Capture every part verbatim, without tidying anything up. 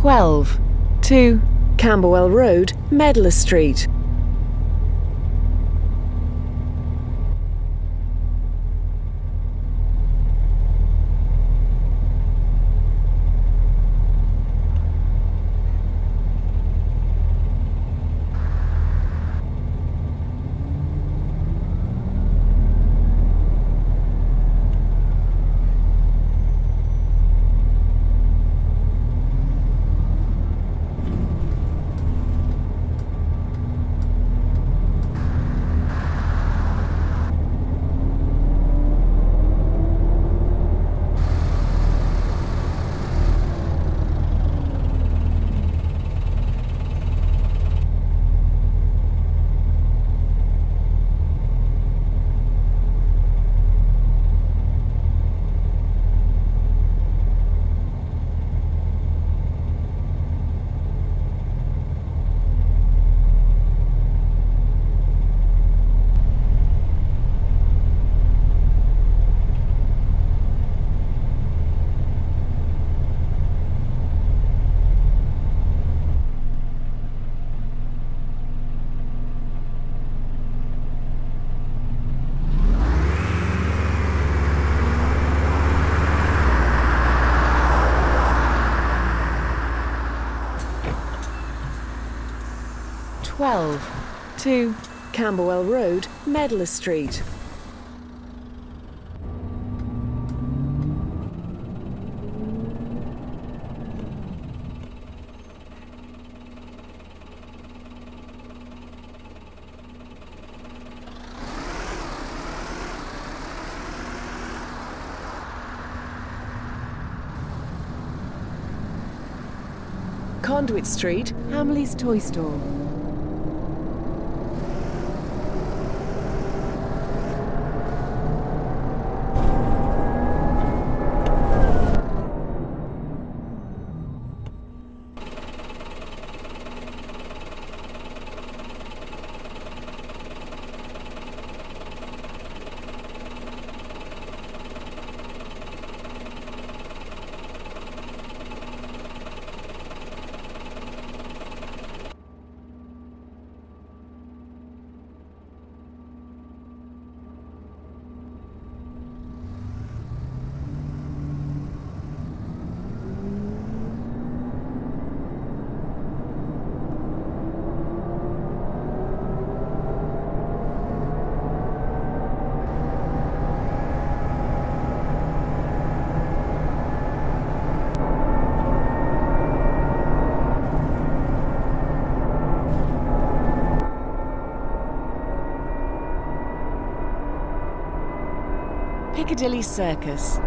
twelve, two, Camberwell Road, Medlar Street. twelve, two, Camberwell Road, Medlar Street. Conduit Street, Hamley's Toy Store. Piccadilly Circus.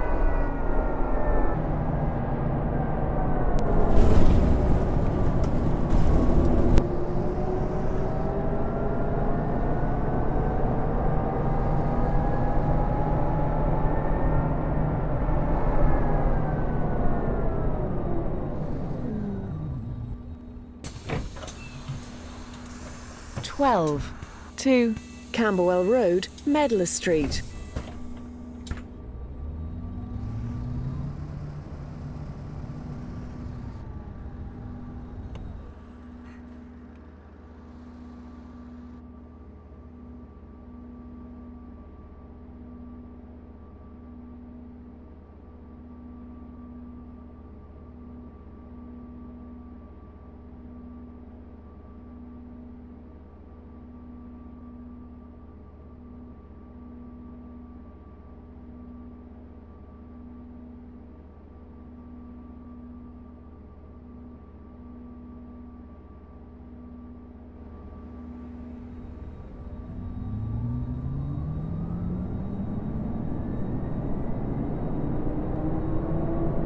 twelve, two, Camberwell Road, Medlar Street.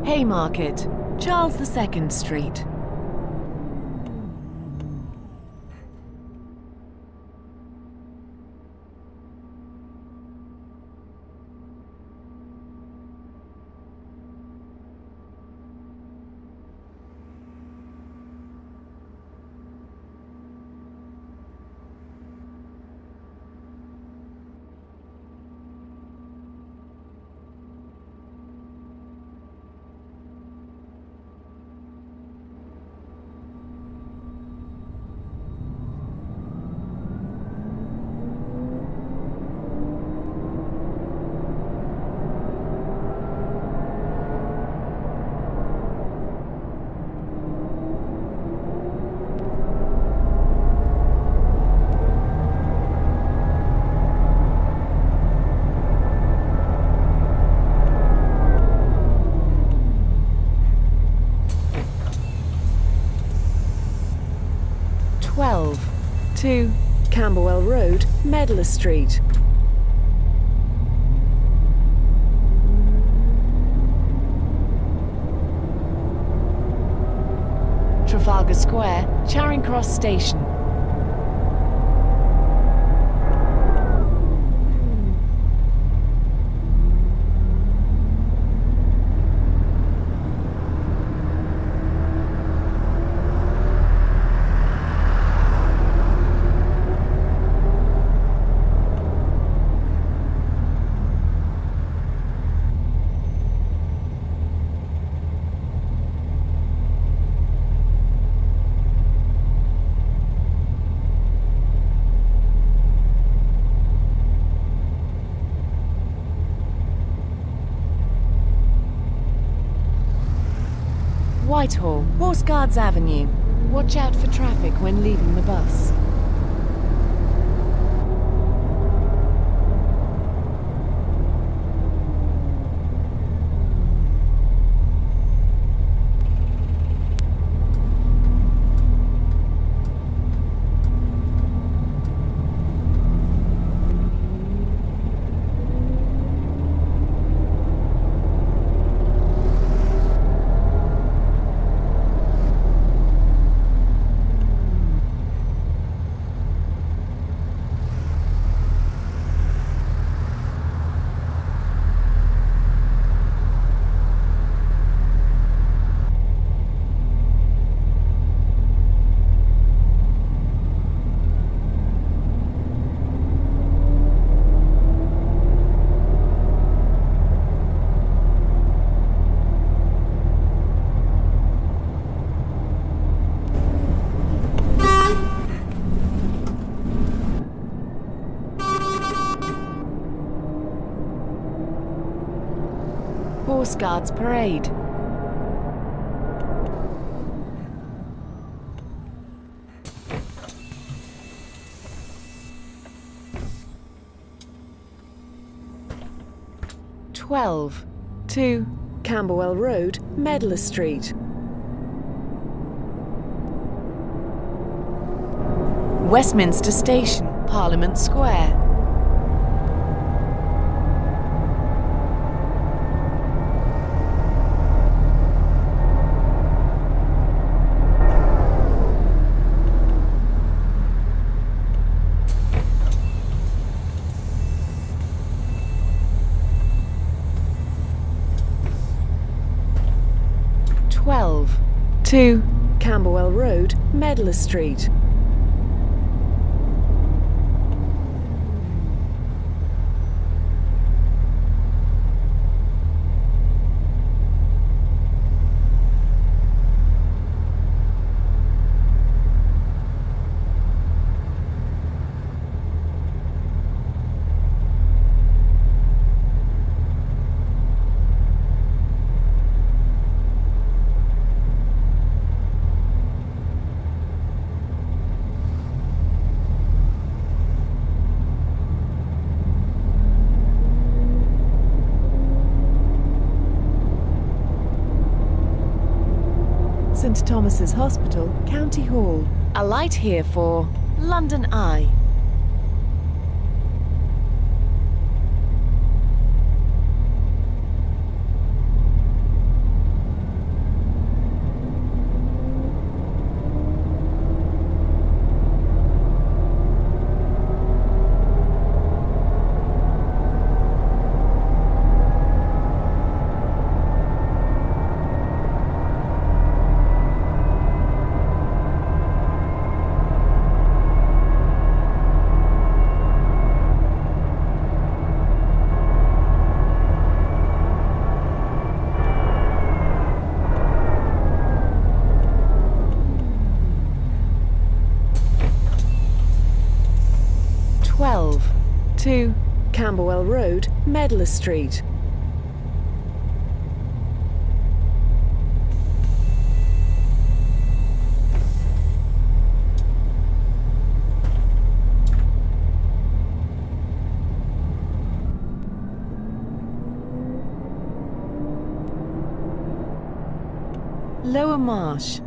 Haymarket, Charles the Second Street. to Camberwell Road, Medlar Street. Trafalgar Square, Charing Cross Station. Whitehall, Horse Guards Avenue. Watch out for traffic when leaving the bus. Horse Guards Parade. twelve. two Camberwell Road, Medlar Street. Westminster Station, Parliament Square. two Camberwell Road, Medlar Street. Saint Thomas's Hospital, County Hall. Alight here for London Eye. two Camberwell Road, Medlar Street. Lower Marsh.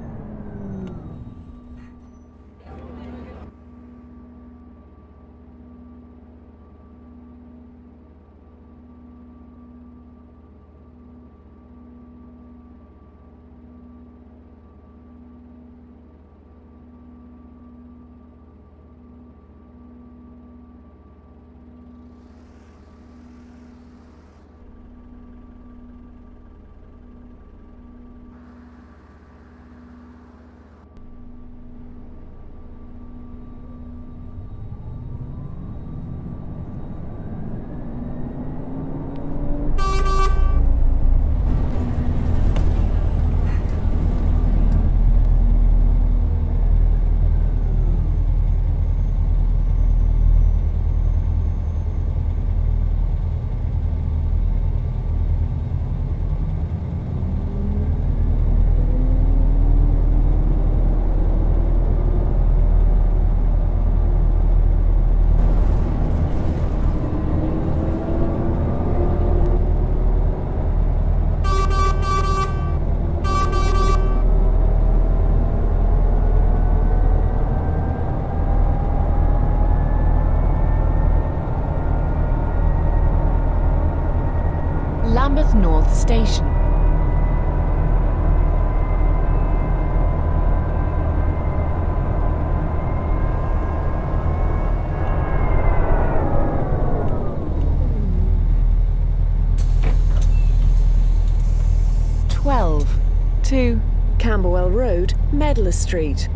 station. twelve. To Camberwell Road, Medlar Street.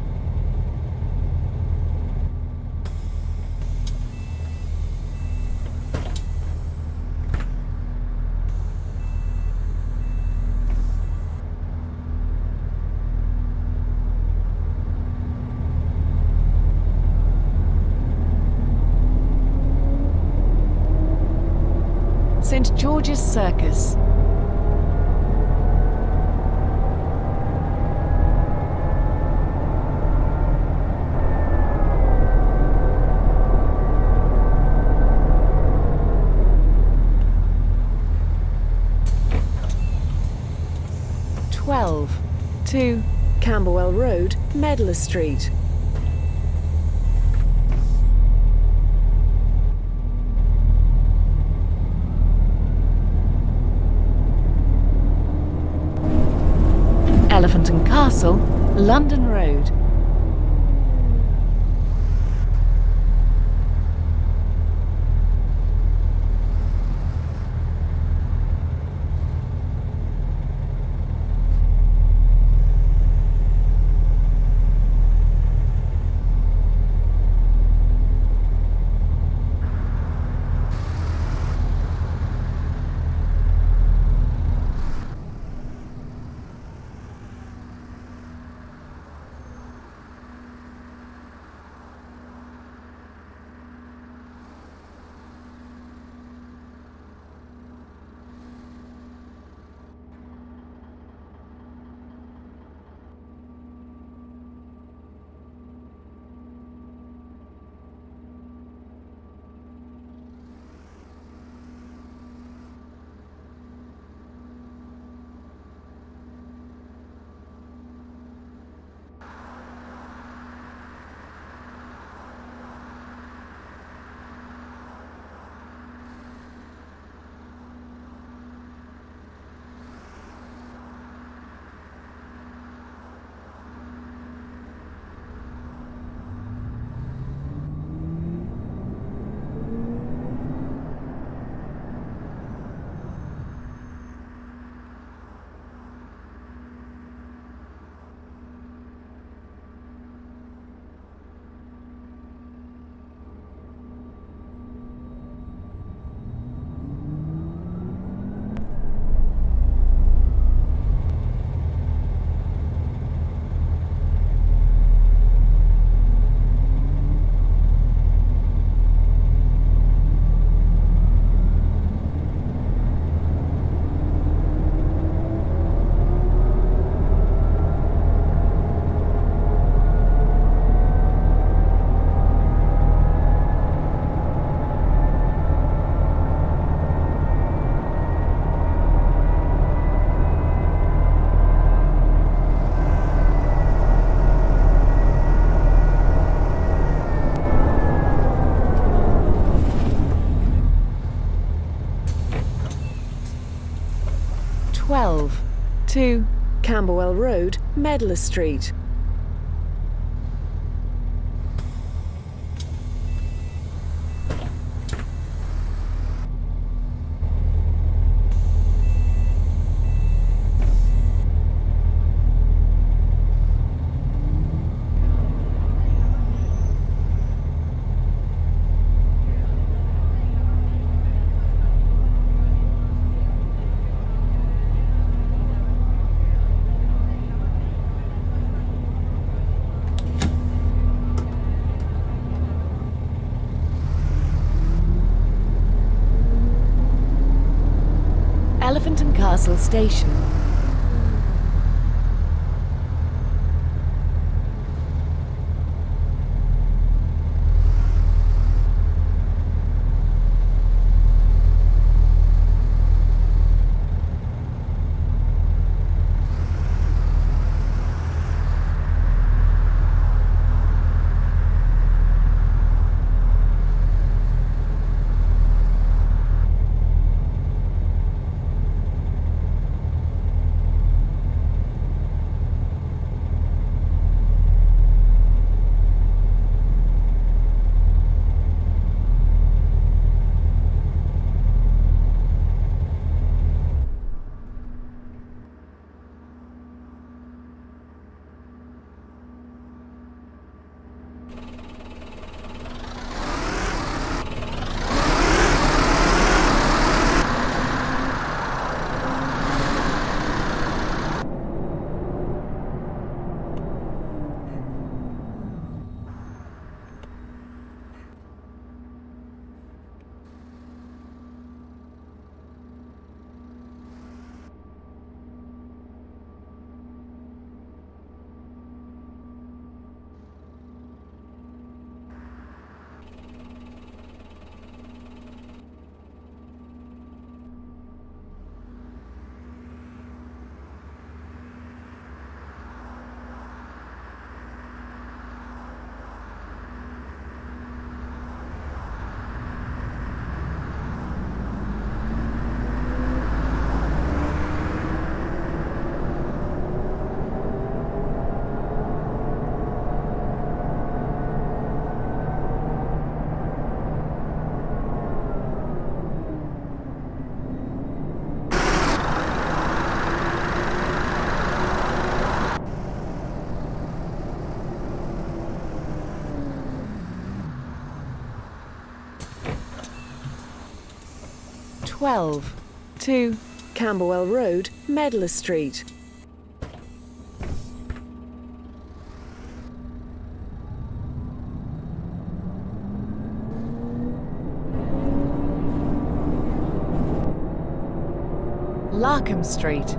Saint George's Circus. twelve. To Camberwell Road, Medlar Street. Elephant and Castle, London Road. twelve. To Camberwell Road, Medlar Street. Elephant and Castle Station. twelve, two Camberwell Road, Medlar Street. Larkham Street. Street.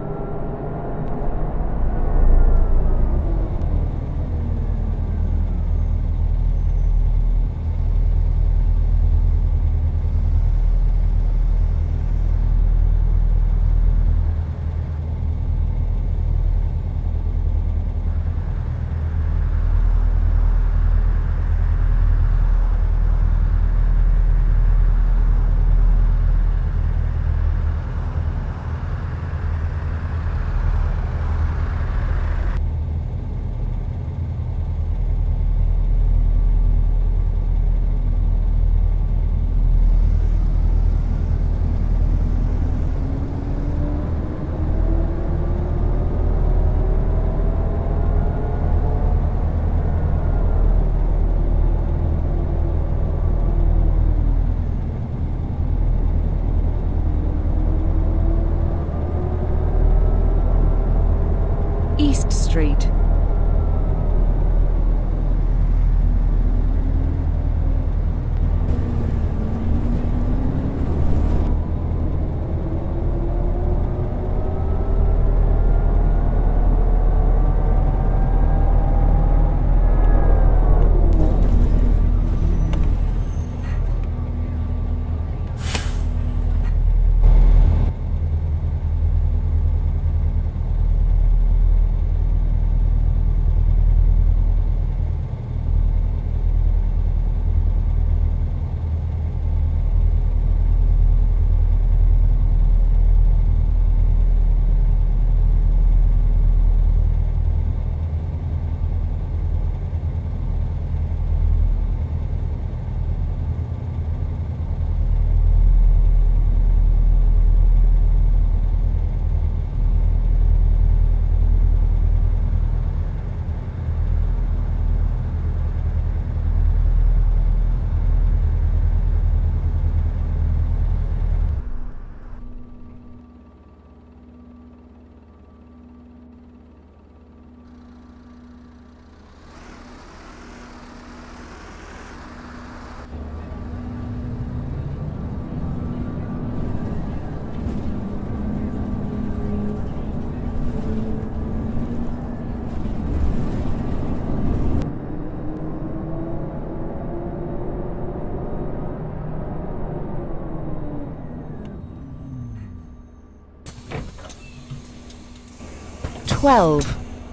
twelve,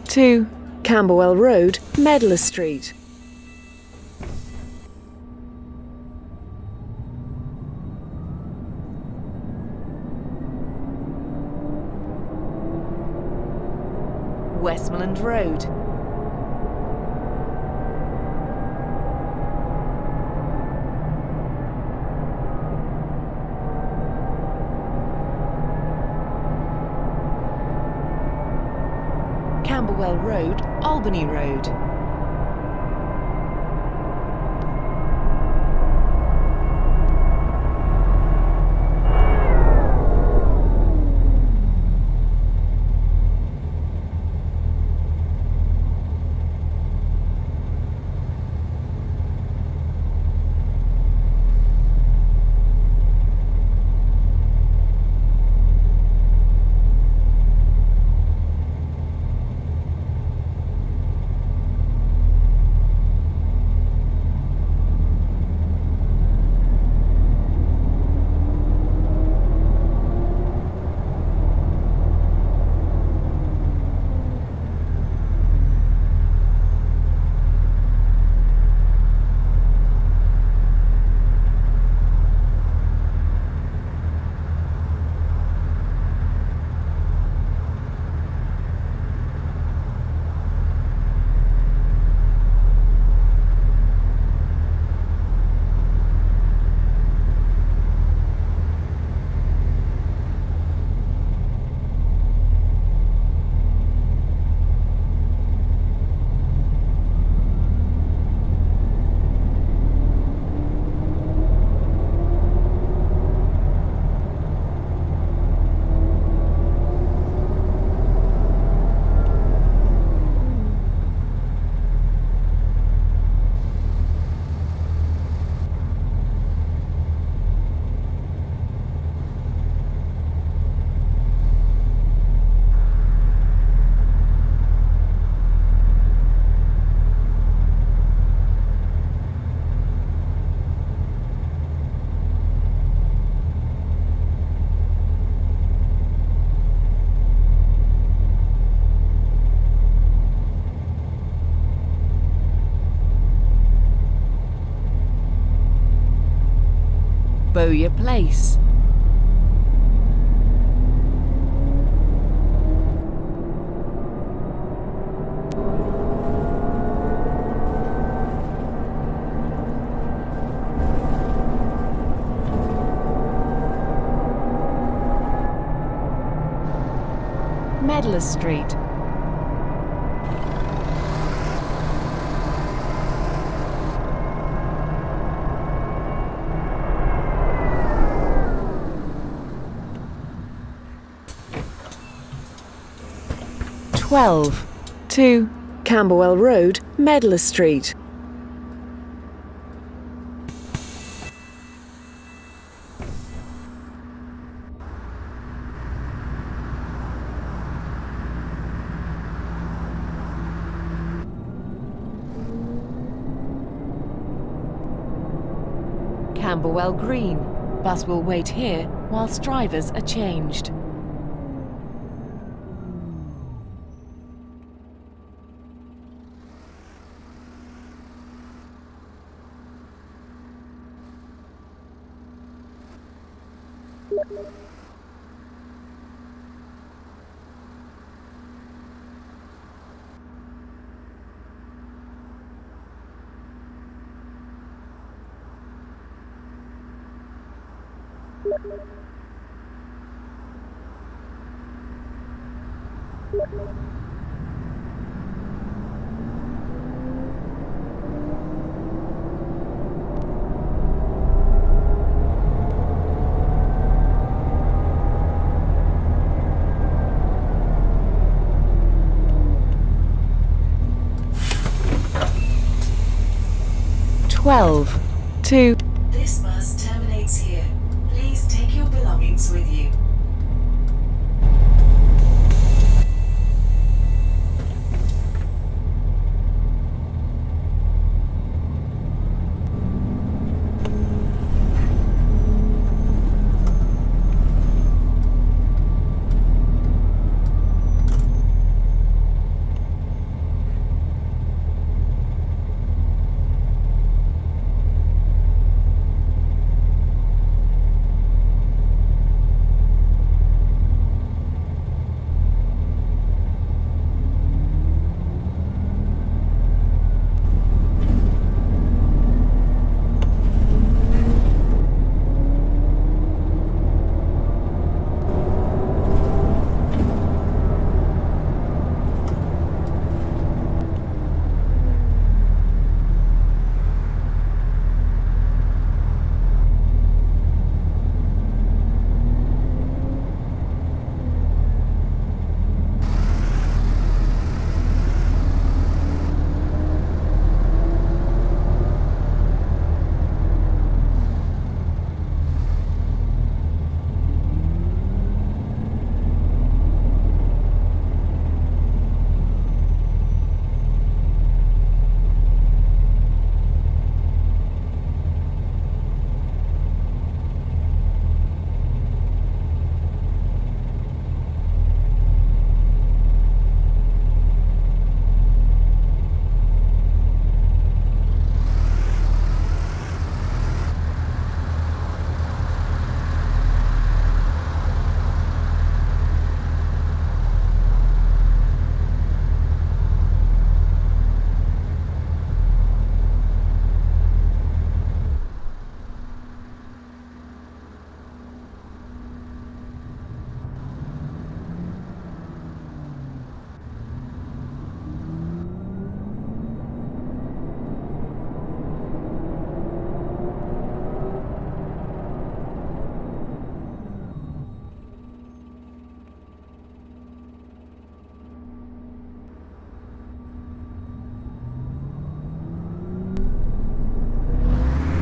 two Camberwell Road, Medlar Street. Westmoreland Road. Camberwell Road, Albany Road. Bowyer Place. Medlar Street. twelve. two Camberwell Road, Medlar Street. Camberwell Green. Bus will wait here whilst drivers are changed. twelve. two This bus terminates here. Please take your belongings with you.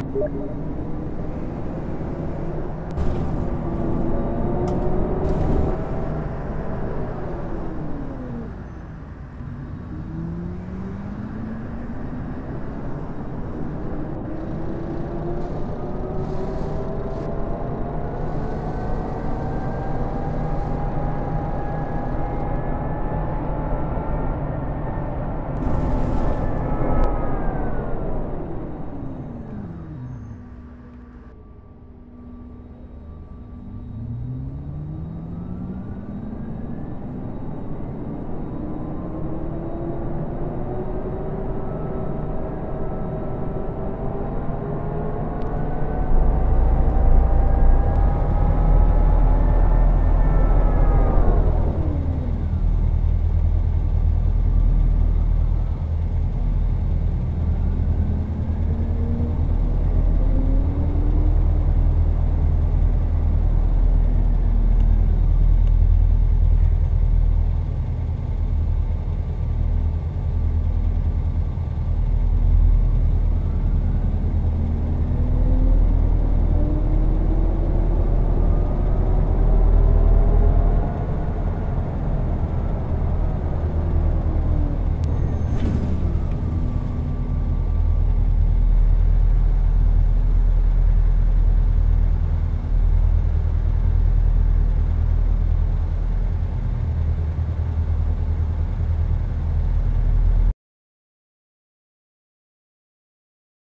Thank you.